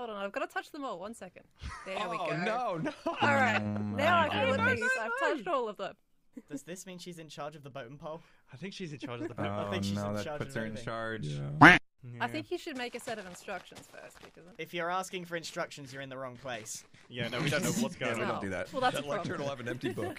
Hold on, I've got to touch them all. 1 second. There we go. Oh, no, no. All right, now I feel at peace. I've touched all of them. Does this mean she's in charge of the boatem pole? I think she's in charge of the boatem pole. I think she's in charge of everything. Yeah. I think you should make a set of instructions first. Because if you're asking for instructions, you're in the wrong place. Yeah, no, we don't know what's going on. We don't do that. Well, that's a problem. Turtle have an empty book.